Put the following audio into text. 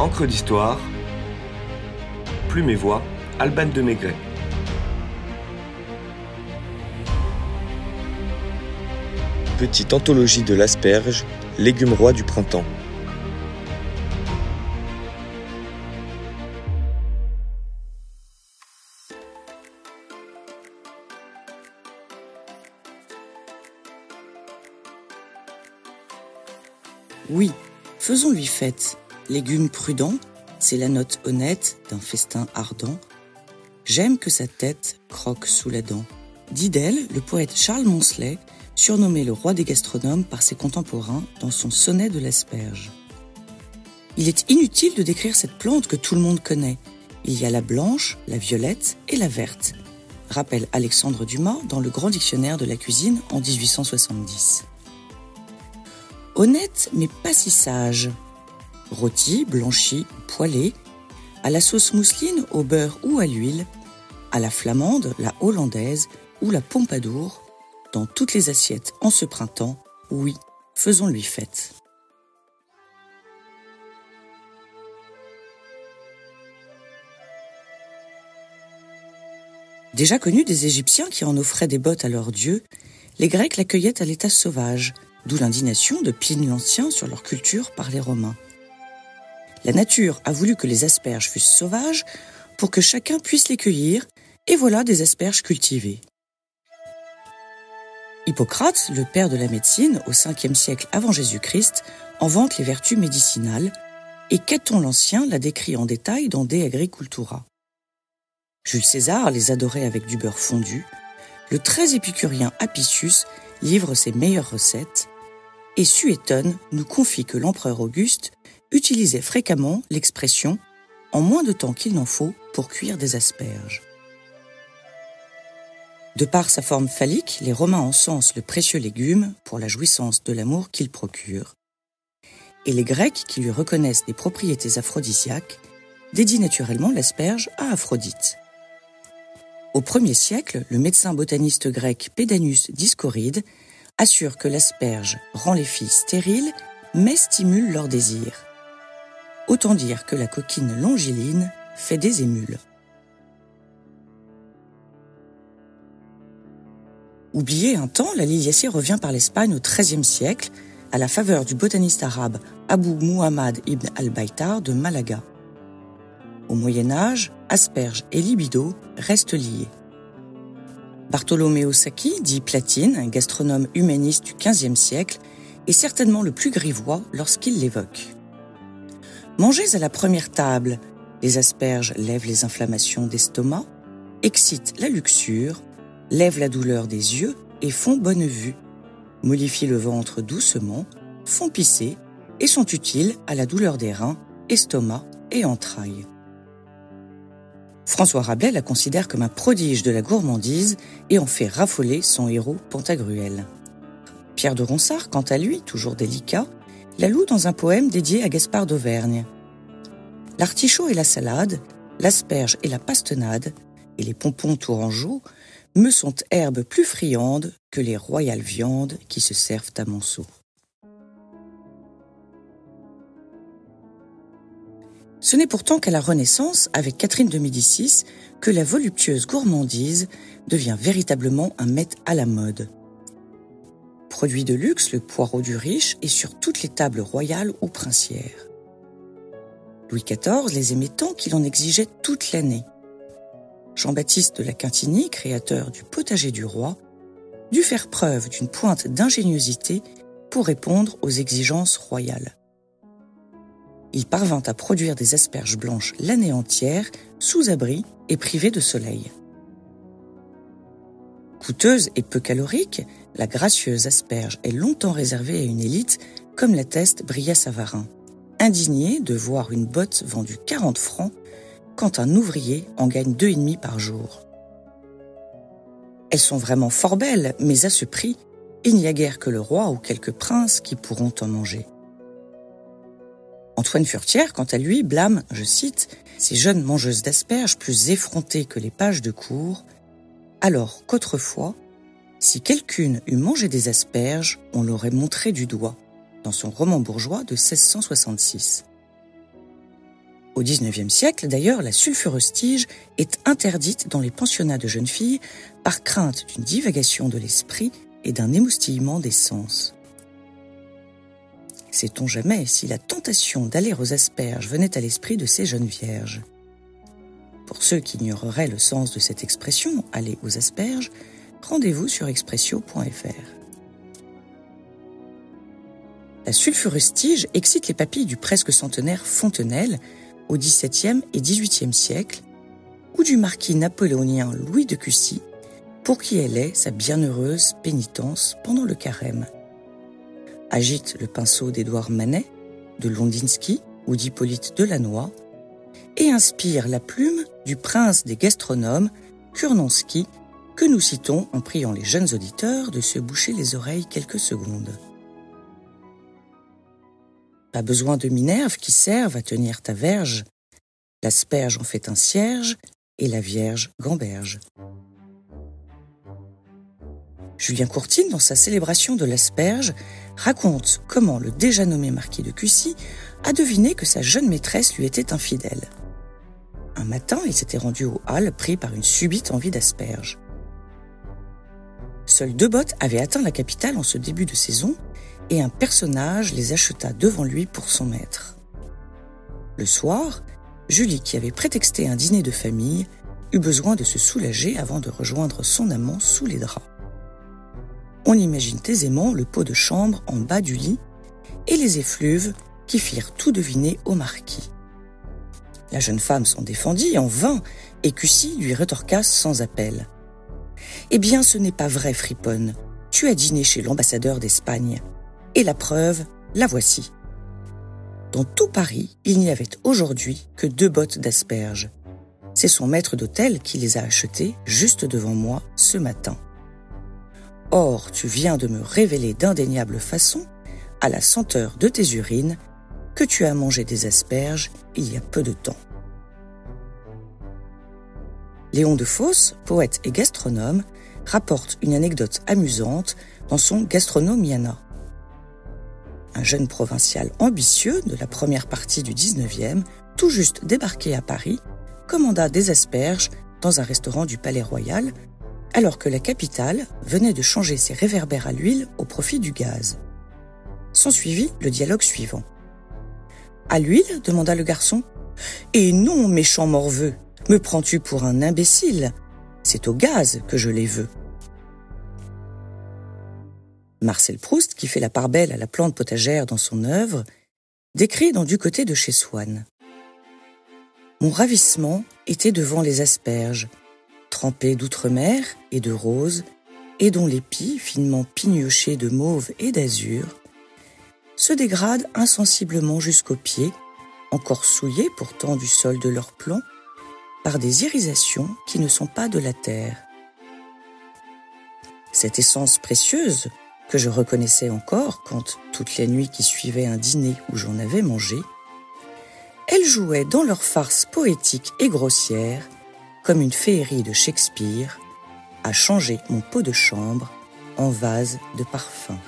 Encre d'histoire, Plume et voix, Alban de Maigret. Petite anthologie de l'asperge, légume roi du printemps. Oui, faisons-lui fête. Légume prudent, c'est la note honnête d'un festin ardent. J'aime que sa tête croque sous la dent. Dit d'elle, le poète Charles Moncelet, surnommé le roi des gastronomes par ses contemporains dans son sonnet de l'asperge. Il est inutile de décrire cette plante que tout le monde connaît. Il y a la blanche, la violette et la verte, rappelle Alexandre Dumas dans le Grand Dictionnaire de la cuisine en 1870. Honnête mais pas si sage. Rôti, blanchi, poêlé, à la sauce mousseline, au beurre ou à l'huile, à la flamande, la hollandaise ou la pompadour, dans toutes les assiettes en ce printemps, oui, faisons-lui fête. Déjà connu des Égyptiens qui en offraient des bottes à leur dieu, les Grecs l'accueillaient à l'état sauvage, d'où l'indignation de Pline l'Ancien sur leur culture par les Romains. La nature a voulu que les asperges fussent sauvages pour que chacun puisse les cueillir, et voilà des asperges cultivées. Hippocrate, le père de la médecine, au 5e siècle avant Jésus-Christ, en vante les vertus médicinales, et Caton l'Ancien la décrit en détail dans De Agricultura. Jules César les adorait avec du beurre fondu, le très épicurien Apicius livre ses meilleures recettes, et Suétone nous confie que l'empereur Auguste utilisait fréquemment l'expression « en moins de temps qu'il n'en faut pour cuire des asperges ». De par sa forme phallique, les Romains encensent le précieux légume pour la jouissance de l'amour qu'il procure. Et les Grecs, qui lui reconnaissent des propriétés aphrodisiaques, dédient naturellement l'asperge à Aphrodite. Au 1er siècle, le médecin botaniste grec Pedanius Dioscoride assure que l'asperge rend les filles stériles mais stimule leur désir. Autant dire que la coquine longiligne fait des émules. Oubliée un temps, la liliacée revient par l'Espagne au XIIIe siècle, à la faveur du botaniste arabe Abu Muhammad ibn al-Baytar de Malaga. Au Moyen-Âge, asperges et libido restent liés. Bartholomeo Saki, dit Platine, un gastronome humaniste du XVe siècle, est certainement le plus grivois lorsqu'il l'évoque. Mangez à la première table, les asperges lèvent les inflammations d'estomac, excitent la luxure, lèvent la douleur des yeux et font bonne vue, mollifient le ventre doucement, font pisser et sont utiles à la douleur des reins, estomac et entrailles. François Rabelais la considère comme un prodige de la gourmandise et en fait raffoler son héros Pantagruel. Pierre de Ronsard, quant à lui, toujours délicat, la loue dans un poème dédié à Gaspard d'Auvergne. L'artichaut et la salade, l'asperge et la pastenade, et les pompons tourangeaux me sont herbes plus friandes que les royales viandes qui se servent à monceaux. Ce n'est pourtant qu'à la Renaissance, avec Catherine de Médicis, que la voluptueuse gourmandise devient véritablement un mets à la mode. Produit de luxe, le poireau du riche est sur toutes les tables royales ou princières. Louis XIV les aimait tant qu'il en exigeait toute l'année. Jean-Baptiste de la Quintinie, créateur du potager du roi, dut faire preuve d'une pointe d'ingéniosité pour répondre aux exigences royales. Il parvint à produire des asperges blanches l'année entière, sous abri et privées de soleil. Coûteuse et peu calorique, la gracieuse asperge est longtemps réservée à une élite, comme l'atteste Brillat Savarin, indigné de voir une botte vendue 40 francs quand un ouvrier en gagne 2,5 par jour. Elles sont vraiment fort belles, mais à ce prix, il n'y a guère que le roi ou quelques princes qui pourront en manger. Antoine Furtière, quant à lui, blâme, je cite, ces jeunes mangeuses d'asperges plus effrontées que les pages de cour, alors qu'autrefois, si quelqu'une eût mangé des asperges, on l'aurait montré du doigt, dans son roman bourgeois de 1666. Au XIXe siècle, d'ailleurs, la sulfureuse tige est interdite dans les pensionnats de jeunes filles par crainte d'une divagation de l'esprit et d'un émoustillement des sens. Sait-on jamais si la tentation d'aller aux asperges venait à l'esprit de ces jeunes vierges? Pour ceux qui ignoreraient le sens de cette expression « aller aux asperges », rendez-vous sur expressio.fr. La sulfureuse tige excite les papilles du presque centenaire Fontenelle au XVIIe et XVIIIe siècle ou du marquis napoléonien Louis de Cussy pour qui elle est sa bienheureuse pénitence pendant le carême. Agite le pinceau d'Édouard Manet, de Londinsky ou d'Hippolyte Delannoy et inspire la plume du prince des gastronomes Curnonsky que nous citons en priant les jeunes auditeurs de se boucher les oreilles quelques secondes. Pas besoin de Minerve qui serve à tenir ta verge. L'asperge en fait un cierge et la Vierge gamberge. Julien Courtine, dans sa célébration de l'asperge, raconte comment le déjà nommé marquis de Cussy a deviné que sa jeune maîtresse lui était infidèle. Un matin, il s'était rendu aux Halles pris par une subite envie d'asperge. Seules 2 bottes avaient atteint la capitale en ce début de saison et un personnage les acheta devant lui pour son maître. Le soir, Julie, qui avait prétexté un dîner de famille, eut besoin de se soulager avant de rejoindre son amant sous les draps. On imagine aisément le pot de chambre en bas du lit et les effluves qui firent tout deviner au marquis. La jeune femme s'en défendit en vain et Cussy lui rétorqua sans appel. « Eh bien, ce n'est pas vrai, friponne. Tu as dîné chez l'ambassadeur d'Espagne. » Et la preuve, la voici. Dans tout Paris, il n'y avait aujourd'hui que 2 bottes d'asperges. C'est son maître d'hôtel qui les a achetées juste devant moi ce matin. Or, tu viens de me révéler d'indéniable façon, à la senteur de tes urines, que tu as mangé des asperges il y a peu de temps. Léon Defosse, poète et gastronome, rapporte une anecdote amusante dans son Gastronomiana. Un jeune provincial ambitieux de la première partie du XIXe, tout juste débarqué à Paris, commanda des asperges dans un restaurant du Palais-Royal, alors que la capitale venait de changer ses réverbères à l'huile au profit du gaz. S'ensuivit le dialogue suivant. « À l'huile ?» demanda le garçon. « Et non, méchant morveux, me prends-tu pour un imbécile? C'est au gaz que je les veux. » Marcel Proust, qui fait la part belle à la plante potagère dans son œuvre, décrit dans Du côté de chez Swann. « Mon ravissement était devant les asperges, trempées d'outre-mer et de roses, et dont l'épi, finement pignoché de mauve et d'azur, se dégrade insensiblement jusqu'aux pieds, encore souillés pourtant du sol de leur plomb, par des irisations qui ne sont pas de la terre. Cette essence précieuse, que je reconnaissais encore quand, toutes les nuits qui suivaient un dîner où j'en avais mangé, elles jouaient dans leur farce poétique et grossière, comme une féerie de Shakespeare, à changer mon pot de chambre en vase de parfum. »